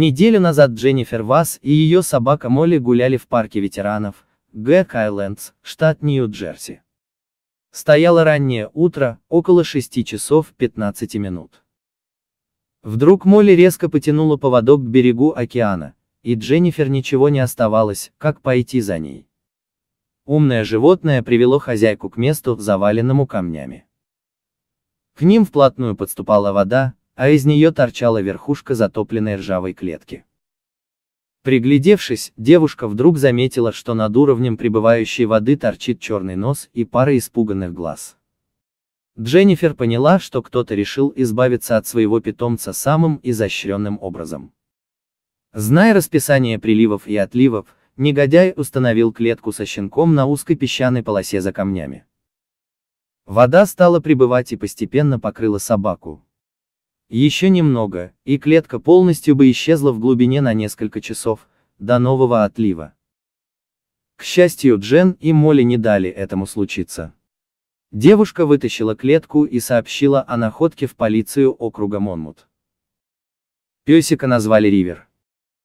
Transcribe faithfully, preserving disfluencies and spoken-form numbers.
Неделю назад Дженнифер Вас и ее собака Молли гуляли в парке ветеранов Г. Кайлендс, штат Нью-Джерси. Стояло раннее утро, около шести часов пятнадцати минут. Вдруг Молли резко потянула поводок к берегу океана, и Дженнифер ничего не оставалось, как пойти за ней. Умное животное привело хозяйку к месту, заваленному камнями. К ним вплотную подступала вода, а из нее торчала верхушка затопленной ржавой клетки. Приглядевшись, девушка вдруг заметила, что над уровнем прибывающей воды торчит черный нос и пара испуганных глаз. Дженнифер поняла, что кто-то решил избавиться от своего питомца самым изощренным образом. Зная расписание приливов и отливов, негодяй установил клетку со щенком на узкой песчаной полосе за камнями. Вода стала прибывать и постепенно покрыла собаку. Еще немного, и клетка полностью бы исчезла в глубине на несколько часов, до нового отлива. К счастью, Джен и Молли не дали этому случиться. Девушка вытащила клетку и сообщила о находке в полицию округа Монмут. Песика назвали Ривер.